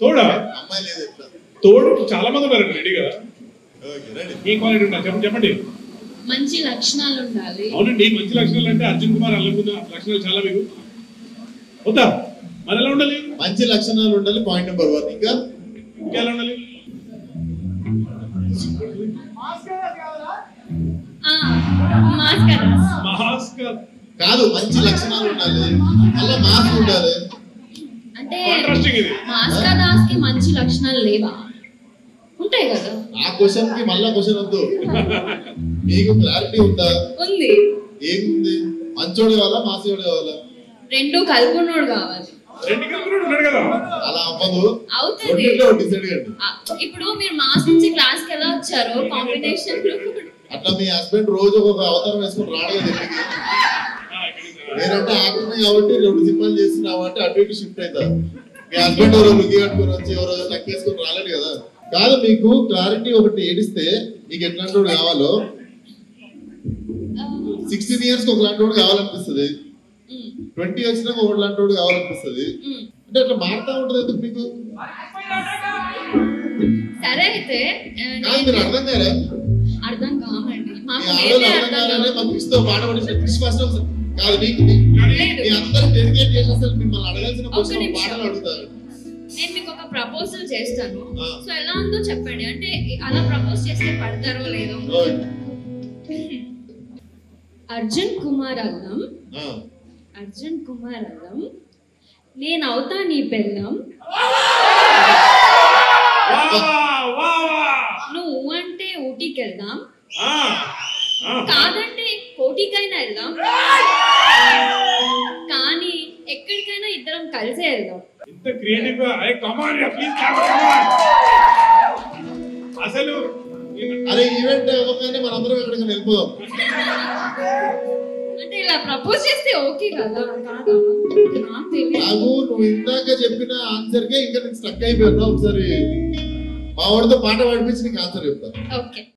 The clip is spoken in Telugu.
తోడా అమ్మాయి లేదు ఇట్లా తోడు చాలా మంది ఉన్నారు రెడీగా ఓకే రెడీ ఈ క్వాలిటీ ఉన్నా చెప్పండి మంచి లక్షణాలు ఉండాలి అవునండి మంచి లక్షణాలు అంటే అర్జున్ కుమార్ అల్లగున్న లక్షణాలు చాలా మీకు అవుతా మనలా ఉండాలి మంచి లక్షణాలు ఉండాలి పాయింట్ నెంబర్ 1 ఇంకా ఎలా ఉండాలి మాస్కరా కావాలా ఆ మాస్కరా కాదు మంచి లక్షణాలు ఉండాలి అలా మాస్క్ ఉండాలి మంచి లక్షణాలు లేవా ఉంటాయి కదా ఆ క్వశ్చన్ కి మళ్ళా క్వశ్చన్ వద్దు మీకు క్లారిటీ ఉందా ఉంది ఏముంది మంచోడు కావాలా మాసోడు కావాలా రెండు కలుపునోడు కావాలి రెండు కలుపునోడు ఉన్నాడు కదా అలా అవ్వదు అవుతది ఇప్పుడు మీరు మాస్ నుంచి క్లాస్ కి ఎలా వచ్చారో కాంపిటీషన్ లో అట్లా మీ హస్బెండ్ రోజు ఒక అవతారం వేసుకొని రాడగా తెలియదు నేనంటే ఆత్మ కాబట్టి రెండు సింపల్ చేస్తున్నావు అంటే అటు ఇటు షిఫ్ట్ అవుతారు మీ హస్బెండ్ ఎవరో లుగి కట్టుకొని వచ్చి ఎవరో తక్కువేసుకొని రాలేదు కదా కాదు మీకు క్లారిటీ ఒకటి ఏడిస్తే మీకు ఎట్లాంటి వాడు కావాలో 16 years ఒక లాంటి వాడు కావాలనిపిస్తుంది 20 వచ్చినాక ఒకటి లాంటి వాడు కావాలనిపిస్తుంది అంటే అట్లా మారుతా ఉంటుంది ఎందుకు మీకు సరే అయితే మీరు అర్థం కాదా అర్థం కావండి మాకు ఇస్తూ పాట పడిస్తే క్రిస్మస్ కాదు మీకు అందరూ డెడికేట్ చేసి అసలు మిమ్మల్ని అడగాల్సిన క్వశ్చన్ పాటలు అడుగుతారు నేను మీకు ఒక ప్రపోజల్ చేస్తాను సో ఎలా ఉందో చెప్పండి అంటే అలా ప్రపోజ్ చేస్తే పడతారో లేదో అర్జున్ కుమార్ అల్లం నేను అవుతా నీ పెళ్ళం నువ్వు అంటే ఊటీకి వెళ్దాం కాదంటే కోటికైనా వెళ్దాం కానీ ఎక్కడికైనా ఇద్దరం కలిసే వెళ్దాం అసలు అంటే ఇలా ప్రపోజ్ చేస్తే ఓకే కదా నువ్వు ఇందాక చెప్పిన ఆన్సర్ కే ఇంకా నేను స్ట్రక్ అయిపోయినా ఒకసారి మా వాడితో పాట పాడిపించి నీకు ఆన్సర్ చెప్తాను.